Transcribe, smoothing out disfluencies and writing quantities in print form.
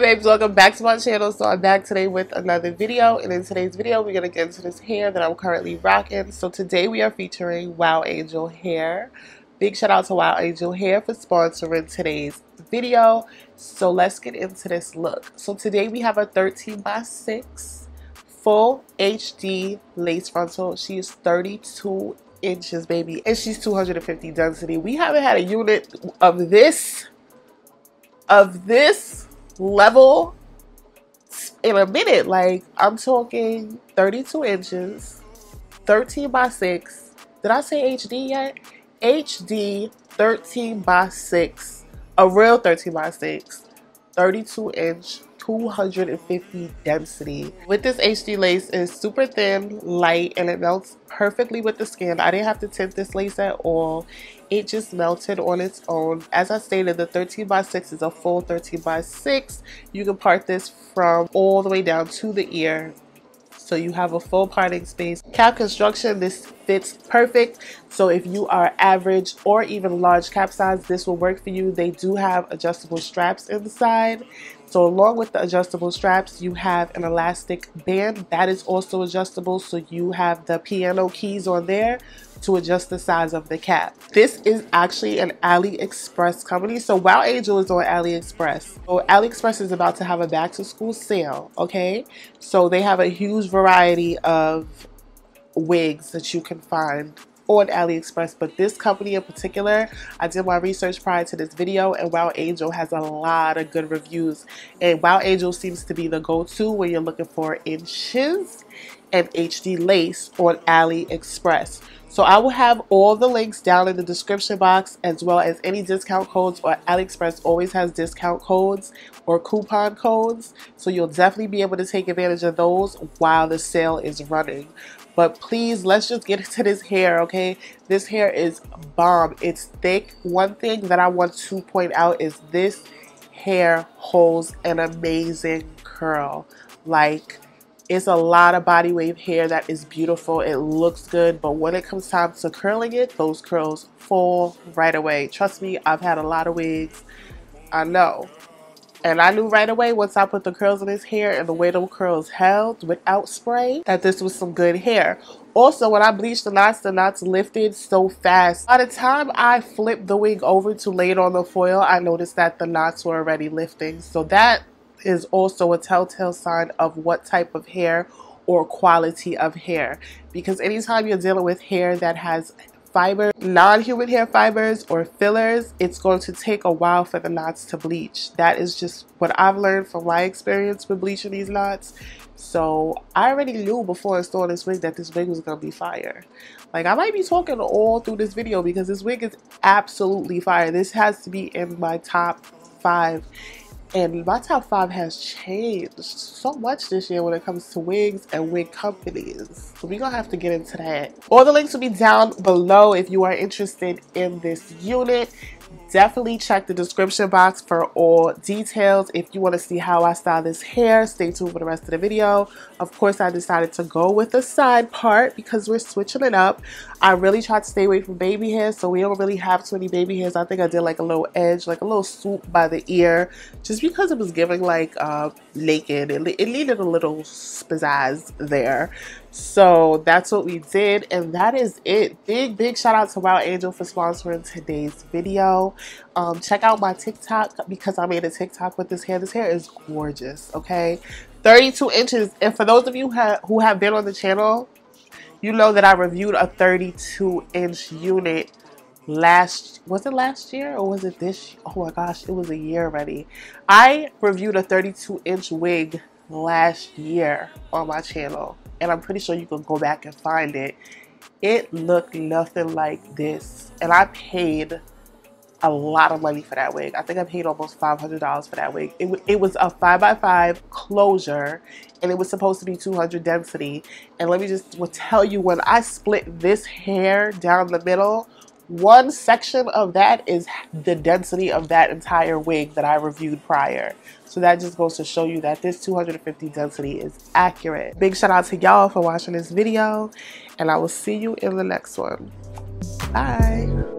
Babes, welcome back to my channel. So I'm back today with another video, and in today's video we're gonna get into this hair that I'm currently rocking. So today we are featuring Wow Angel hair. Big shout out to Wow Angel hair for sponsoring today's video. So let's get into this look. So today we have a 13x6 full HD lace frontal. She is 32 inches, baby, and she's 250 density. We haven't had a unit of this level in a minute. Like, I'm talking 32 inches, 13x6. Did I say HD yet? HD 13x6, a real 13x6, 32 inch, 250 density. With this HD lace, is super thin, light, and it melts perfectly with the skin. I didn't have to tint this lace at all. It just melted on its own. As I stated, the 13x6 is a full 13x6. You can part this from all the way down to the ear, so you have a full parting space. Cap construction, this fits perfect. So if you are average or even large cap size, this will work for you. They do have adjustable straps inside. So along with the adjustable straps, you have an elastic band that is also adjustable. So you have the piano keys on there to adjust the size of the cap. This is actually an AliExpress company. So Wow Angel is on AliExpress. So AliExpress is about to have a back to school sale, okay? So they have a huge variety of wigs that you can find on AliExpress, but this company in particular, I did my research prior to this video, and Wow Angel has a lot of good reviews, and Wow Angel seems to be the go-to when you're looking for inches and HD lace on AliExpress. So I will have all the links down in the description box, as well as any discount codes, or AliExpress always has discount codes or coupon codes, so you'll definitely be able to take advantage of those while the sale is running. But please, let's just get into this hair, okay? This hair is bomb. It's thick. One thing that I want to point out is this hair holds an amazing curl. Like, it's a lot of body wave hair that is beautiful. It looks good, but when it comes time to curling it, those curls fall right away. Trust me, I've had a lot of wigs. I know. And I knew right away once I put the curls in his hair and the way those curls held without spray that this was some good hair. Also, when I bleached the knots lifted so fast. By the time I flipped the wig over to lay it on the foil, I noticed that the knots were already lifting. So that is also a telltale sign of what type of hair or quality of hair. Because anytime you're dealing with hair that has fiber, non-human hair fibers or fillers, it's going to take a while for the knots to bleach. That is just what I've learned from my experience with bleaching these knots. So I already knew before installing this wig that this wig was gonna be fire. Like, I might be talking all through this video because this wig is absolutely fire. This has to be in my top 5, and my top 5 has changed so much this year when it comes to wigs and wig companies. So we're gonna have to get into that. All the links will be down below if you are interested in this unit. Definitely check the description box for all details. If you want to see how I style this hair, stay tuned for the rest of the video. Of course, I decided to go with the side part because we're switching it up. I really tried to stay away from baby hairs, so we don't really have too many baby hairs. I think I did like a little edge, like a little swoop by the ear, just because it was giving like naked. It needed a little spazz there. So that's what we did, and that is it. Big shout out to Wow Angel for sponsoring today's video. Check out my TikTok because I made a TikTok with this hair. This hair is gorgeous, okay? 32 inches, and for those of you who have been on the channel, you know that I reviewed a 32 inch unit last year or was it this year? Oh my gosh, it was a year already. I reviewed a 32 inch wig last year on my channel, and I'm pretty sure you can go back and find it. It looked nothing like this, and I paid a lot of money for that wig. I think I paid almost $500 for that wig. It was a 5x5 closure, and it was supposed to be 200 density. And let me just tell you, when I split this hair down the middle, one section of that is the density of that entire wig that I reviewed prior. So that just goes to show you that this 250 density is accurate. Big shout out to y'all for watching this video, and I will see you in the next one. Bye.